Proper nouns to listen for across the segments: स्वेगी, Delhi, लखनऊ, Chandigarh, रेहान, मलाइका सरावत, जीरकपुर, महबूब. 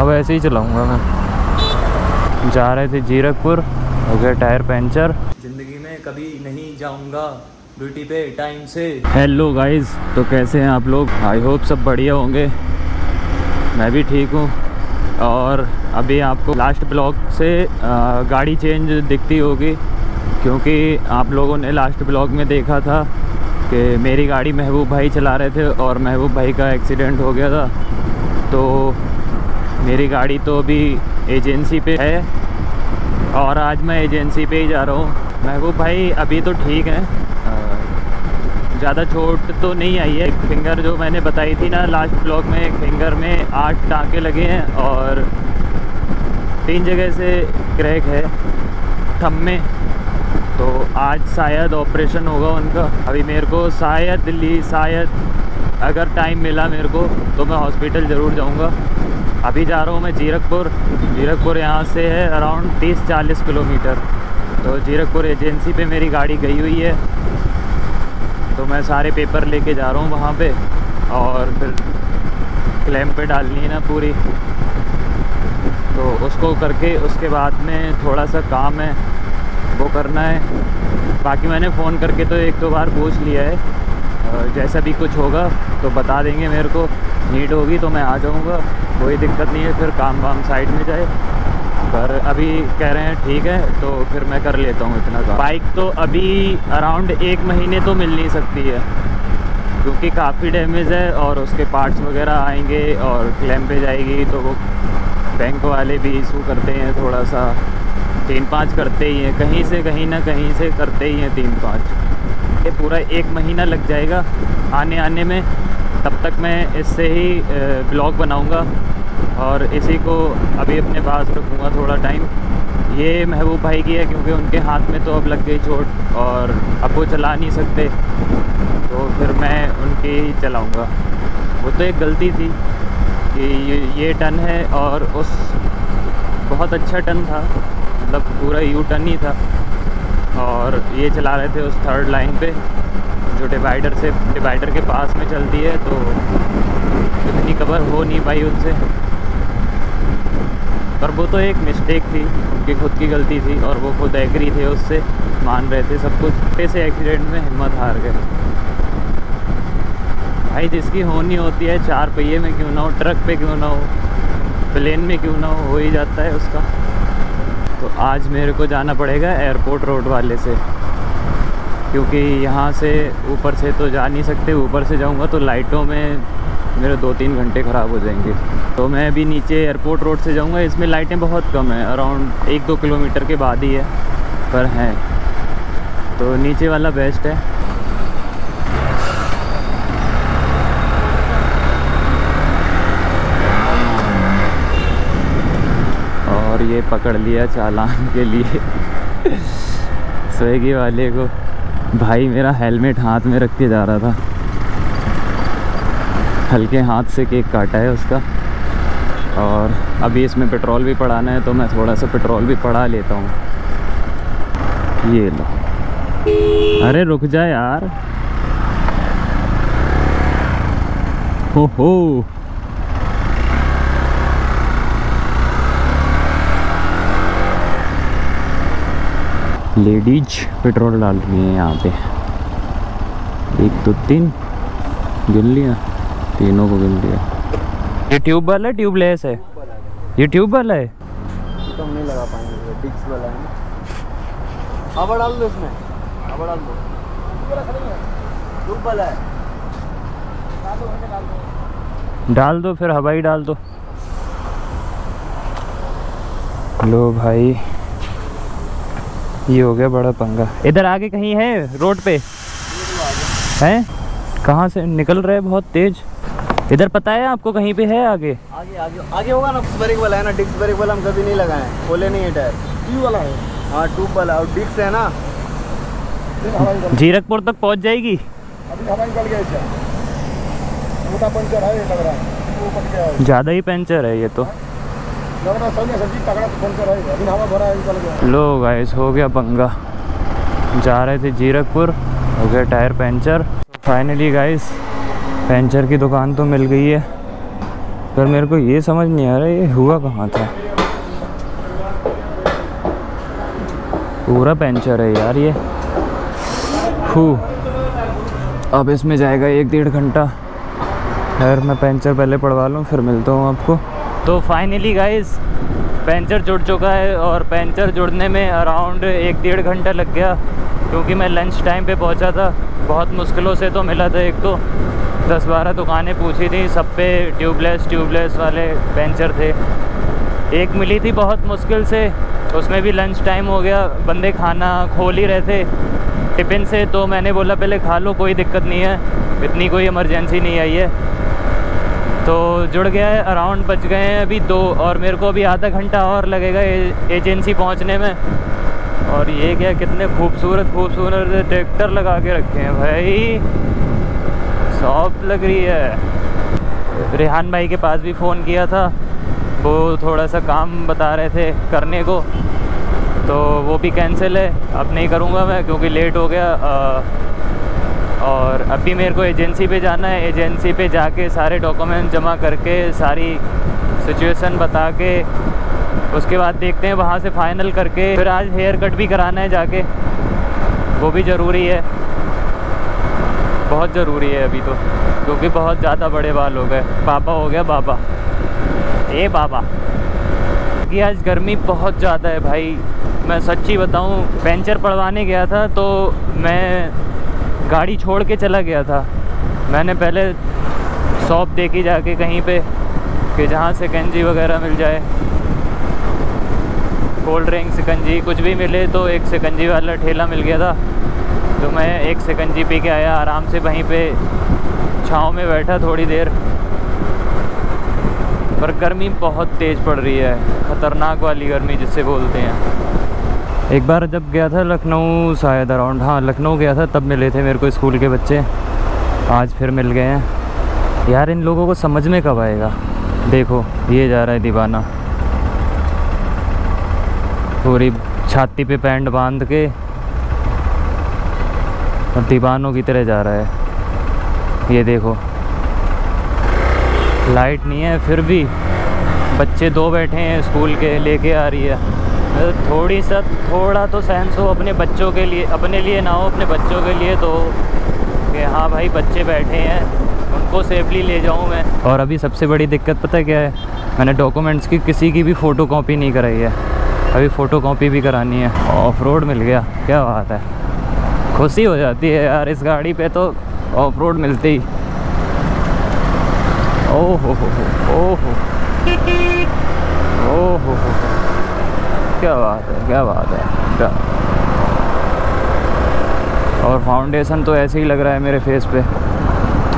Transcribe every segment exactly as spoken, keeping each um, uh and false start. अब ऐसे ही चलाऊंगा मैं। जा रहे थे जीरकपुर, हो गया टायर पंचर। ज़िंदगी में कभी नहीं जाऊंगा ड्यूटी पे टाइम से। हेलो गाइस, तो कैसे हैं आप लोग? आई होप सब बढ़िया होंगे, मैं भी ठीक हूँ। और अभी आपको लास्ट ब्लॉग से गाड़ी चेंज दिखती होगी, क्योंकि आप लोगों ने लास्ट ब्लॉग में देखा था कि मेरी गाड़ी महबूब भाई चला रहे थे और महबूब भाई का एक्सीडेंट हो गया था। तो मेरी गाड़ी तो अभी एजेंसी पे है और आज मैं एजेंसी पे ही जा रहा हूँ। महबूब भाई अभी तो ठीक है, ज़्यादा चोट तो नहीं आई है। एक फिंगर जो मैंने बताई थी ना लास्ट ब्लॉग में, एक फिंगर में आठ टाँके लगे हैं और तीन जगह से क्रैक है थंब में। तो आज शायद ऑपरेशन होगा उनका। अभी मेरे को शायद दिल्ली शायद अगर टाइम मिला मेरे को तो मैं हॉस्पिटल ज़रूर जाऊंगा। अभी जा रहा हूँ मैं जीरकपुर। जीरकपुर यहाँ से है अराउंड तीस चालीस किलोमीटर। तो जीरकपुर एजेंसी पे मेरी गाड़ी गई हुई है, तो मैं सारे पेपर लेके जा रहा हूँ वहाँ पे और फिर क्लेम पे डालनी है ना पूरी, तो उसको करके उसके बाद में थोड़ा सा काम है वो करना है। बाकी मैंने फ़ोन करके तो एक दो बार पूछ लिया है, जैसा भी कुछ होगा तो बता देंगे मेरे को। नीड होगी तो मैं आ जाऊंगा, कोई दिक्कत नहीं है। फिर काम वाम साइड में जाए, पर अभी कह रहे हैं ठीक है तो फिर मैं कर लेता हूँ इतना काम। बाइक तो अभी अराउंड एक महीने तो मिल नहीं सकती है, क्योंकि काफ़ी डैमेज है और उसके पार्ट्स वगैरह आएंगे और क्लेम पे जाएगी, तो वो बैंक वाले भी इशू करते हैं थोड़ा सा। तीन पाँच करते ही हैं, कहीं से कहीं ना कहीं से करते ही हैं तीन पाँच। ये पूरा एक महीना लग जाएगा आने आने में। तब तक मैं इससे ही ब्लॉग बनाऊंगा और इसी को अभी अपने पास रखूँगा थोड़ा टाइम। ये महबूब भाई की है, क्योंकि उनके हाथ में तो अब लग गई चोट और अब वो चला नहीं सकते, तो फिर मैं उनके ही चलाऊँगा। वो तो एक गलती थी कि ये टर्न है और उस बहुत अच्छा टर्न था, मतलब पूरा यू टर्न ही था, और ये चला रहे थे उस थर्ड लाइन पे जो डिवाइडर से डिवाइडर के पास में चलती है, तो इतनी कवर हो नहीं पाई उनसे। पर वो तो एक मिस्टेक थी, उनकी खुद की गलती थी और वो खुद एग्री थे उससे, मान रहे थे सब कुछ। ऐसे एक्सीडेंट में हिम्मत हार गए भाई। जिसकी होनी होती है, चार पहिए में क्यों ना हो, ट्रक पे क्यों ना हो, प्लेन में क्यों ना हो, हो ही जाता है उसका। तो आज मेरे को जाना पड़ेगा एयरपोर्ट रोड वाले से, क्योंकि यहाँ से ऊपर से तो जा नहीं सकते। ऊपर से जाऊँगा तो लाइटों में मेरे दो तीन घंटे ख़राब हो जाएंगे। तो मैं अभी नीचे एयरपोर्ट रोड से जाऊँगा। इसमें लाइटें बहुत कम हैं, अराउंड एक दो किलोमीटर के बाद ही है, पर हैं, तो नीचे वाला बेस्ट है। ये पकड़ लिया चालान के लिए स्वेगी वाले को। भाई मेरा हेलमेट हाथ में रख के जा रहा था, हल्के हाथ से केक काटा है उसका। और अभी इसमें पेट्रोल भी पड़ाना है, तो मैं थोड़ा सा पेट्रोल भी पड़ा लेता हूँ। ये लो, अरे रुक जा यार। हो हो लेडीज पेट्रोल डाल रही है यहाँ पे। एक दो तीन गिन लिया, तीनों को गिन लिया। ये ट्यूब वाला है, ट्यूबलेस है? ये ट्यूब वाला है, तो हम नहीं लगा पाएंगे, डिस्क वाला है। अब डाल दो इसमें, अब डाल दो, ट्यूब वाला है, डाल दो फिर हवाई डाल दो। लो भाई, ये हो गया बड़ा पंगा। इधर आगे कहीं है रोड पे हैं? कहाँ से निकल रहे बहुत तेज। इधर पता है आपको कहीं पे है? आगे आगे आगे आगे होगा ना। ब्रेक वाला है ना, डिस्क ब्रेक वाला हम कभी नहीं लगाए, खोले नहीं है टायर। ट्यूब वाला है, हाँ ट्यूब वाला, और डिस्क है ना। जीरकपुर तक पहुँच जाएगी। ज़्यादा ही पंचर है ये तो। लो गाइस, हो गया पंगा। जा रहे थे जीरकपुर, हो गया tyre puncture. Finally guys, puncture की दुकान तो मिल गई है। पर मेरे को ये समझ नहीं आ रहा ये हुआ कहाँ था। पूरा पंचर है यार ये। अब इसमें जाएगा एक डेढ़ घंटा। खैर मैं पंचर पहले पड़वा लूँ फिर मिलता हूँ आपको। तो फाइनली गाइस पंचर जुड़ चुका है और पंचर जुड़ने में अराउंड एक डेढ़ घंटा लग गया क्योंकि मैं लंच टाइम पे पहुंचा था। बहुत मुश्किलों से तो मिला था, एक तो दस बारह दुकानें पूछी थी, सब पे ट्यूबलेस ट्यूबलेस वाले पंचर थे। एक मिली थी बहुत मुश्किल से, उसमें भी लंच टाइम हो गया, बंदे खाना खोल ही रहे थे टिफ़िन से, तो मैंने बोला पहले खा लो कोई दिक्कत नहीं है, इतनी कोई इमरजेंसी नहीं आई है। तो जुड़ गया है, अराउंड बच गए हैं अभी दो और मेरे को अभी आधा घंटा और लगेगा एजेंसी पहुंचने में। और ये क्या कितने खूबसूरत खूबसूरत ट्रैक्टर लगा के रखे हैं भाई, शॉप लग रही है। रेहान भाई के पास भी फ़ोन किया था, वो थोड़ा सा काम बता रहे थे करने को, तो वो भी कैंसिल है, अब नहीं करूँगा मैं क्योंकि लेट हो गया। आ, और अभी मेरे को एजेंसी पे जाना है, एजेंसी पे जाके सारे डॉक्यूमेंट जमा करके सारी सिचुएशन बता के उसके बाद देखते हैं, वहाँ से फ़ाइनल करके फिर आज हेयर कट भी कराना है जाके, वो भी ज़रूरी है, बहुत ज़रूरी है अभी तो क्योंकि बहुत ज़्यादा बड़े बाल हो गए। पापा हो गया बाबा, ए बाबा कि आज गर्मी बहुत ज़्यादा है भाई। मैं सच्ची बताऊँ पंचर पड़वाने गया था तो मैं गाड़ी छोड़ के चला गया था। मैंने पहले शॉप देखी जाके कहीं पे कि जहाँ से कंजी वगैरह मिल जाए, कोल्ड ड्रिंक सिकंजी कुछ भी मिले, तो एक सिकंजी वाला ठेला मिल गया था तो मैं एक सिकंजी पी के आया, आराम से वहीं पे छाँव में बैठा थोड़ी देर। पर गर्मी बहुत तेज़ पड़ रही है, ख़तरनाक वाली गर्मी जिससे बोलते हैं। एक बार जब गया था लखनऊ शायद अराउंड, हाँ लखनऊ गया था, तब मिले थे मेरे को स्कूल के बच्चे, आज फिर मिल गए हैं यार। इन लोगों को समझ में कब आएगा। देखो ये जा रहा है दीवाना, पूरी छाती पे पैंट बांध के और दीवानों की तरह जा रहा है। ये देखो लाइट नहीं है फिर भी बच्चे दो बैठे हैं स्कूल के, लेके आ रही है। थोड़ी सा थोड़ा तो सेंस हो अपने बच्चों के लिए, अपने लिए ना हो अपने बच्चों के लिए तो, कि हाँ भाई बच्चे बैठे हैं उनको सेफली ले जाऊँ मैं। और अभी सबसे बड़ी दिक्कत पता है क्या है, मैंने डॉक्यूमेंट्स की किसी की भी फ़ोटो कॉपी नहीं कराई है, अभी फ़ोटो कॉपी भी करानी है। ऑफ रोड मिल गया, क्या बात है, खुशी हो जाती है यार इस गाड़ी पे तो ऑफ रोड मिलती ही। ओहो हो ओहो ओहो हो, क्या बात है क्या बात है क्या। और फाउंडेशन तो ऐसे ही लग रहा है मेरे फेस पे,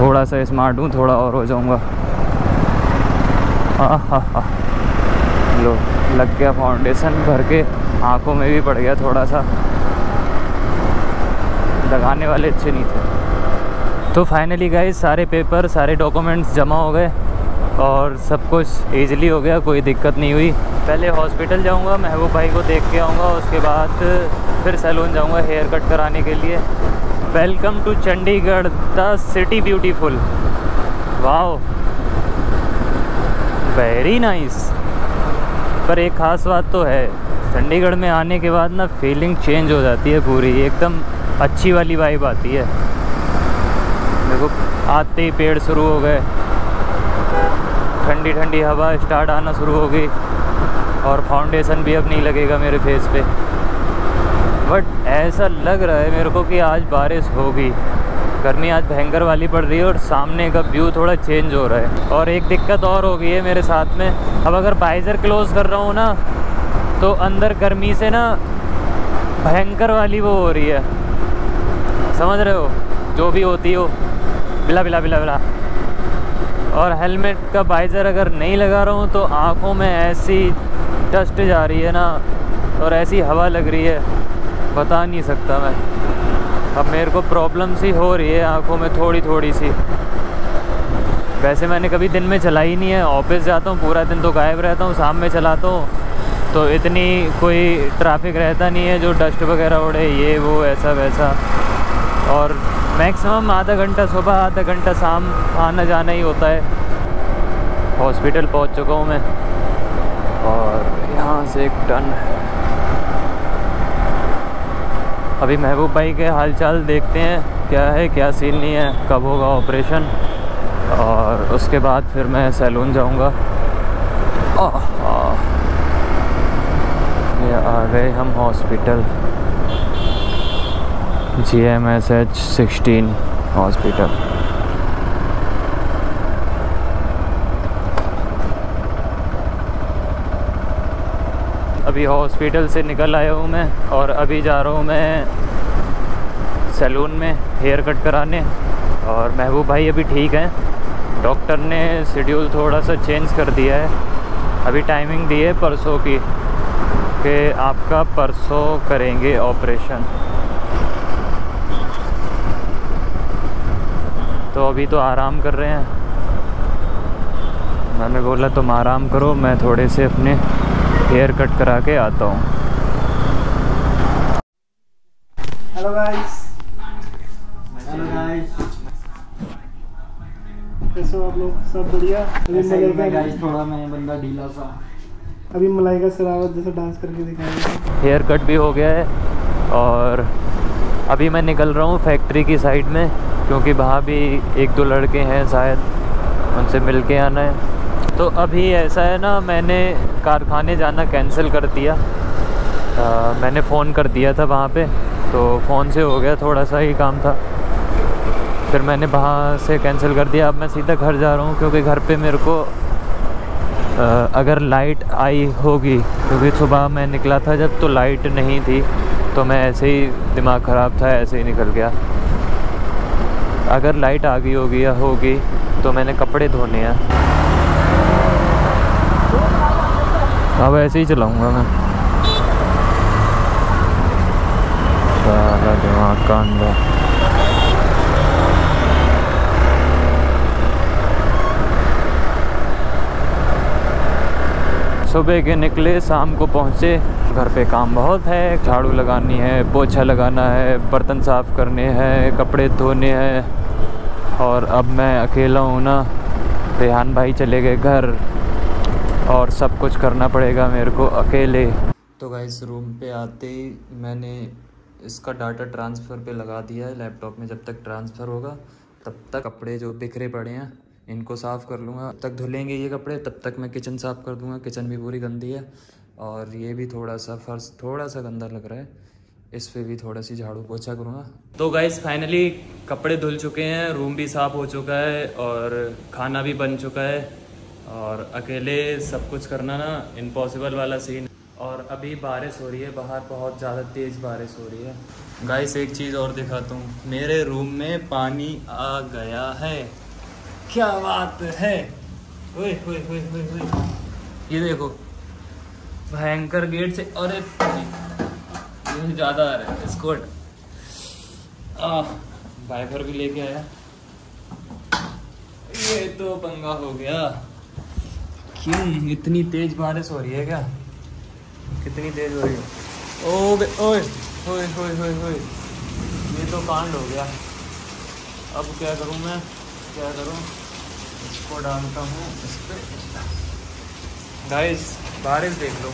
थोड़ा सा स्मार्ट हूँ थोड़ा और हो जाऊँगा। हाँ हाँ हाँ लो लग गया फाउंडेशन, भर के आँखों में भी पड़ गया थोड़ा सा, लगाने वाले अच्छे नहीं थे। तो फाइनली गाइस सारे पेपर सारे डॉक्यूमेंट्स जमा हो गए और सब कुछ ईजिली हो गया, कोई दिक्कत नहीं हुई। पहले हॉस्पिटल जाऊंगा, महबूब भाई को देख के आऊँगा, उसके बाद फिर सैलून जाऊंगा हेयर कट कराने के लिए। Welcome to Chandigarh the city beautiful, wow very nice. पर एक ख़ास बात तो है, चंडीगढ़ में आने के बाद ना फीलिंग चेंज हो जाती है पूरी, एकदम अच्छी वाली वाइब आती है। देखो आते ही पेड़ शुरू हो गए, ठंडी ठंडी हवा स्टार्ट आना शुरू हो गई और फाउंडेशन भी अब नहीं लगेगा मेरे फेस पे। बट ऐसा लग रहा है मेरे को कि आज बारिश होगी, गर्मी आज भयंकर वाली पड़ रही है और सामने का व्यू थोड़ा चेंज हो रहा है। और एक दिक्कत और हो गई है मेरे साथ में, अब अगर वाइज़र क्लोज़ कर रहा हूँ ना तो अंदर गर्मी से ना भयंकर वाली वो हो रही है, समझ रहे हो, जो भी होती हो, बिला बिला बिला बिला। और हेलमेट का वाइज़र अगर नहीं लगा रहा हूँ तो आँखों में ऐसी डस्ट जा रही है ना और ऐसी हवा लग रही है, बता नहीं सकता मैं। अब मेरे को प्रॉब्लम सी हो रही है आँखों में थोड़ी थोड़ी सी। वैसे मैंने कभी दिन में चलाई ही नहीं है, ऑफिस जाता हूँ पूरा दिन तो गायब रहता हूँ, शाम में चलाता हूँ तो इतनी कोई ट्रैफिक रहता नहीं है जो डस्ट वगैरह उड़े ये वो ऐसा वैसा। और मैक्सिमम आधा घंटा सुबह आधा घंटा शाम आना जाना ही होता है। हॉस्पिटल पहुंच चुका हूं मैं और यहाँ से एक टर्न है। अभी महबूब भाई के हालचाल देखते हैं क्या है, क्या सीन नहीं है, कब होगा ऑपरेशन, और उसके बाद फिर मैं सैलून जाऊंगा। ये आ गए हम hospital, G M S H sixteen hospital. अभी हॉस्पिटल से निकल आया हूँ मैं और अभी जा रहा हूँ मैं सैलून में हेयर कट कराने। और महबूब भाई अभी ठीक हैं, डॉक्टर ने शेड्यूल थोड़ा सा चेंज कर दिया है। अभी टाइमिंग दी है परसों की कि आपका परसों करेंगे ऑपरेशन। तो अभी तो आराम कर रहे हैं, मैंने बोला तुम आराम करो, मैं थोड़े से अपने हेयर कट करा के आता हूँ। हेलो गाइस, हेलो गाइस, कैसे हो आप लोग? सब बढ़िया। अभी मैं गाइस थोड़ा मैं बंदा ढीला सा, अभी मलाइका सरावत जैसा डांस करके दिखाएंगे। हेयर कट भी हो गया है और अभी मैं निकल रहा हूँ फैक्ट्री की साइड में, क्योंकि वहाँ भी एक दो लड़के हैं शायद, उनसे मिल के आना है। तो अभी ऐसा है ना, मैंने कारखाने जाना कैंसिल कर दिया। आ, मैंने फ़ोन कर दिया था वहाँ पे, तो फ़ोन से हो गया, थोड़ा सा ही काम था, फिर मैंने वहाँ से कैंसिल कर दिया। अब मैं सीधा घर जा रहा हूँ, क्योंकि घर पे मेरे को आ, अगर लाइट आई होगी, क्योंकि सुबह मैं निकला था जब तो लाइट नहीं थी, तो मैं ऐसे ही दिमाग ख़राब था, ऐसे ही निकल गया। अगर लाइट आ गई होगी या होगी तो मैंने कपड़े धोने हैं। अब ऐसे ही चलाऊंगा मैं, सारा दिमाग का अंधा। सुबह के निकले, शाम को पहुंचे, घर पे काम बहुत है, झाड़ू लगानी है, पोछा लगाना है, बर्तन साफ करने हैं, कपड़े धोने हैं। और अब मैं अकेला हूँ ना, रेहान भाई चले गए घर और सब कुछ करना पड़ेगा मेरे को अकेले। तो गाइस रूम पे आते ही मैंने इसका डाटा ट्रांसफ़र पे लगा दिया है लैपटॉप में। जब तक ट्रांसफ़र होगा तब तक कपड़े जो बिखरे पड़े हैं इनको साफ़ कर लूँगा, तब तक धुलेंगे ये कपड़े, तब तक मैं किचन साफ़ कर दूँगा। किचन भी पूरी गंदी है और ये भी थोड़ा सा फर्श थोड़ा सा गंदा लग रहा है, इस पर भी थोड़ा सी झाड़ू पोछा करूँगा। तो गाइस फाइनली कपड़े धुल चुके हैं, रूम भी साफ़ हो चुका है और खाना भी बन चुका है, और अकेले सब कुछ करना ना इम्पॉसिबल वाला सीन। और अभी बारिश हो रही है बाहर, बहुत ज़्यादा तेज़ बारिश हो रही है। गाइस एक चीज़ और दिखाता हूँ, मेरे रूम में पानी आ गया है, क्या बात है। ओए ओए ओए ओए ओए, ये देखो भयंकर गेट से। अरे ये ज़्यादा आ रहा है स्क्वाड, वाइपर भी लेके आया। ये तो पंगा हो गया, क्यों इतनी तेज बारिश हो रही है? क्या कितनी तेज हो रही है? ओए ओए ओए ओए ओए, ये तो कांड हो गया। अब क्या करूं मैं, क्या करूं? इसको डालता हूं इस पर। गाइस बारिश देख लो,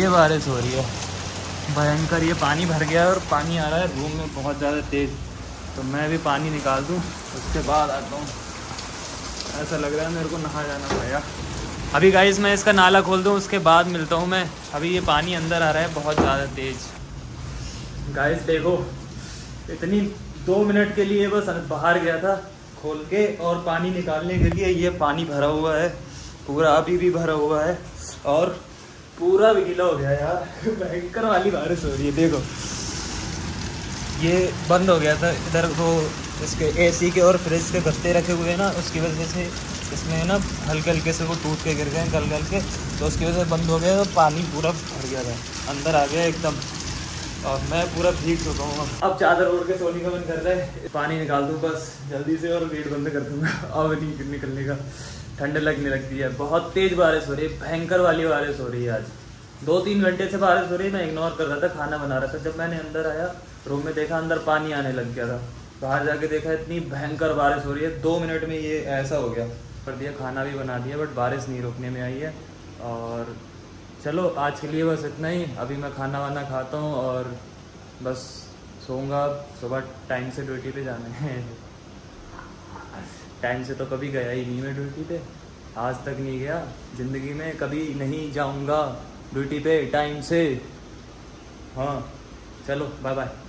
ये बारिश हो रही है भयंकर, ये पानी भर गया और पानी आ रहा है रूम में बहुत ज़्यादा तेज़। तो मैं भी पानी निकाल दूं, उसके बाद आता हूँ। ऐसा लग रहा है मेरे को नहा जाना पड़ेगा। अभी गाइस मैं इसका नाला खोल दूँ, उसके बाद मिलता हूँ मैं। अभी ये पानी अंदर आ रहा है बहुत ज़्यादा तेज़। गाइस देखो, इतनी दो मिनट के लिए बस बाहर गया था खोल के और पानी निकालने के लिए, ये पानी भरा हुआ है पूरा, अभी भी भरा हुआ है और पूरा भी गीला हो गया यार। भयंकर वाली बारिश हो रही है। देखो ये बंद हो गया था इधर, वो इसके एसी के और फ्रिज के गत्ते रखे हुए हैं ना, उसकी वजह से इसमें ना हल्के हल्के से वो टूट के गिर गए गल गल के, तो उसकी वजह से बंद हो गया। तो पानी पूरा भर गया था, अंदर आ गया एकदम, और मैं पूरा भीग चुका हूँ। अब चादर ओढ़ के सोने का मन कर रहा है। पानी निकाल दूँ बस जल्दी से और गेट बंद कर दूँगा, अब नहीं निकलने का। ठंड लगने लगती है, बहुत तेज़ बारिश हो रही है, भयंकर वाली बारिश हो रही है। आज दो तीन घंटे से बारिश हो रही है, मैं इग्नोर कर रहा था, खाना बना रहा था। जब मैंने अंदर आया रूम में देखा अंदर पानी आने लग गया था, बाहर जाके देखा इतनी भयंकर बारिश हो रही है। दो मिनट में ये ऐसा हो गया। कर दिया, खाना भी बना दिया, बट बारिश नहीं रोकने में आई है। और चलो आज के लिए बस इतना ही। अभी मैं खाना वाना खाता हूँ और बस सोऊंगा। सुबह टाइम से ड्यूटी पे जाना है। टाइम से तो कभी गया ही नहीं मैं ड्यूटी पे, आज तक नहीं गया ज़िंदगी में, कभी नहीं जाऊंगा ड्यूटी पे टाइम से। हाँ चलो बाय बाय।